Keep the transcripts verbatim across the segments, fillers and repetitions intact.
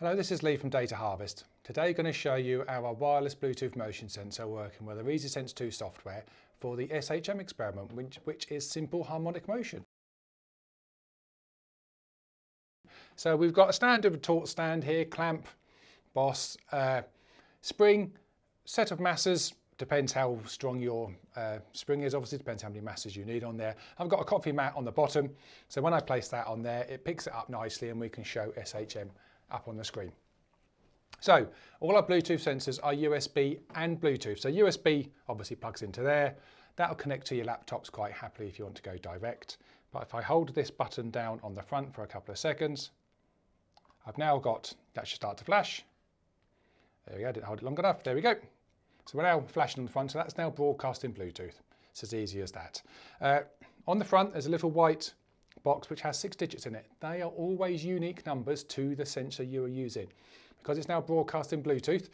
Hello, this is Lee from Data Harvest. Today I'm going to show you how our wireless Bluetooth motion sensor working with our EasySense two software for the S H M experiment, which, which is simple harmonic motion. So we've got a standard torque stand here, clamp, boss, uh, spring, set of masses, depends how strong your uh, spring is, obviously depends how many masses you need on there. I've got a coffee mat on the bottom, so when I place that on there it picks it up nicely and we can show S H M up on the screen. So all our Bluetooth sensors are U S B and Bluetooth. So U S B obviously plugs into there. That'll connect to your laptops quite happily if you want to go direct. But if I hold this button down on the front for a couple of seconds, I've now got, that should start to flash. There we go, didn't hold it long enough, there we go. So we're now flashing on the front, so that's now broadcasting Bluetooth. It's as easy as that. Uh, on the front there's a little white box which has six digits in it. They are always unique numbers to the sensor you are using. Because it's now broadcasting Bluetooth,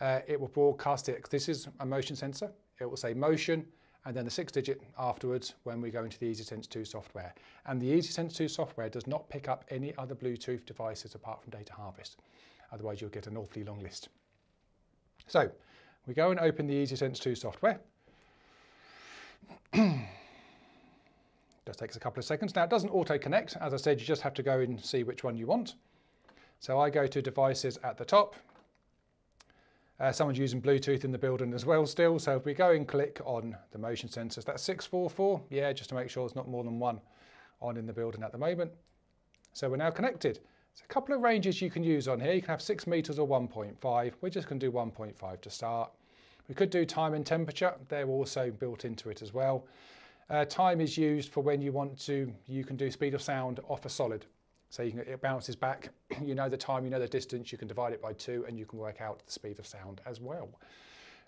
uh, it will broadcast it. This is a motion sensor. It will say motion and then the six digit afterwards when we go into the EasySense two software. And the EasySense two software does not pick up any other Bluetooth devices apart from Data Harvest. Otherwise you'll get an awfully long list. So we go and open the EasySense two software. Just takes a couple of seconds. Now it doesn't auto connect, as I said, you just have to go and see which one you want. So I go to devices at the top. Uh, someone's using Bluetooth in the building as well still, so if we go and click on the motion sensors, that's six four four, yeah, just to make sure it's not more than one on in the building at the moment. So we're now connected. There's a couple of ranges you can use on here. You can have six meters or one point five. We're just going to do one point five to start. We could do time and temperature. They're also built into it as well. Uh, time is used for when you want to, you can do speed of sound off a solid. So you can, it bounces back, you know the time, you know the distance, you can divide it by two and you can work out the speed of sound as well.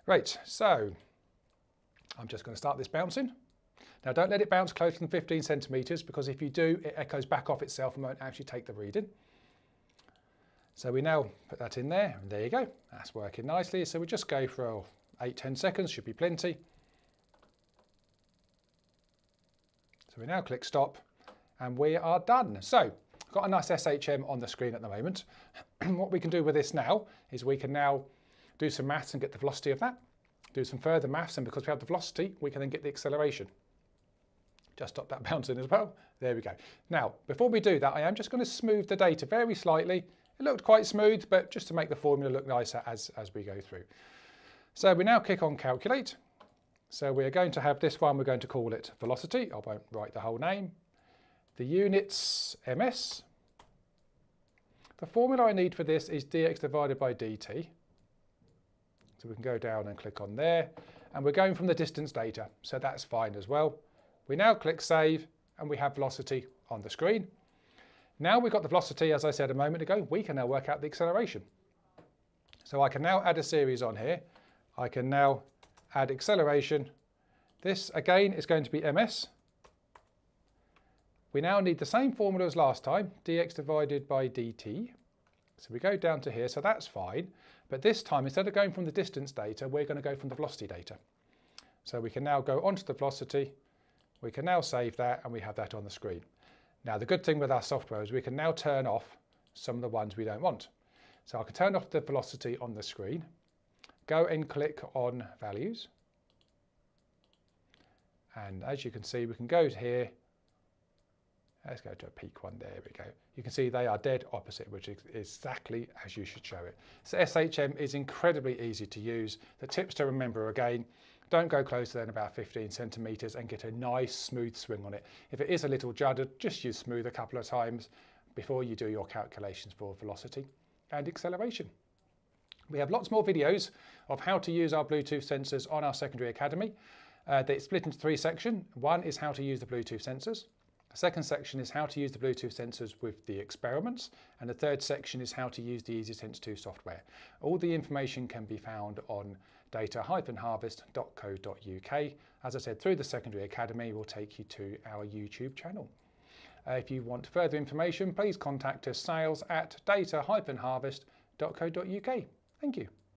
Right, so I'm just going to start this bouncing. Now don't let it bounce closer than fifteen centimetres because if you do, it echoes back off itself and won't actually take the reading. So we now put that in there, and there you go, that's working nicely. So we just go for oh, eight, ten seconds, should be plenty. So we now click stop and we are done. So I've got a nice S H M on the screen at the moment. What we can do with this now is we can now do some maths and get the velocity of that, do some further maths, and because we have the velocity we can then get the acceleration. Just stop that bouncing as well. There we go. Now before we do that I am just going to smooth the data very slightly. It looked quite smooth but just to make the formula look nicer as, as we go through. So we now click on calculate. So we're going to have this one, we're going to call it velocity, I won't write the whole name. The units M S. The formula I need for this is dx divided by dt. So we can go down and click on there. And we're going from the distance data, so that's fine as well. We now click save and we have velocity on the screen. Now we've got the velocity, as I said a moment ago, we can now work out the acceleration. So I can now add a series on here. I can now add acceleration. This again is going to be M S. We now need the same formula as last time, dx divided by dt. So we go down to here, so that's fine. But this time, instead of going from the distance data, we're going to go from the velocity data. So we can now go onto the velocity. We can now save that and we have that on the screen. Now the good thing with our software is we can now turn off some of the ones we don't want. So I can turn off the velocity on the screen. Go and click on values. And as you can see, we can go to here. Let's go to a peak one, there we go. You can see they are dead opposite, which is exactly as you should show it. So S H M is incredibly easy to use. The tips to remember again, don't go closer than about fifteen centimetres and get a nice smooth swing on it. If it is a little juddered, just use smooth a couple of times before you do your calculations for velocity and acceleration. We have lots more videos of how to use our Bluetooth sensors on our Secondary Academy. Uh, they're split into three sections. One is how to use the Bluetooth sensors. The second section is how to use the Bluetooth sensors with the experiments. And the third section is how to use the EasySense two software. All the information can be found on data harvest dot co dot U K. As I said, through the Secondary Academy will take you to our YouTube channel. Uh, if you want further information, please contact us, sales at data harvest dot co dot U K. Thank you.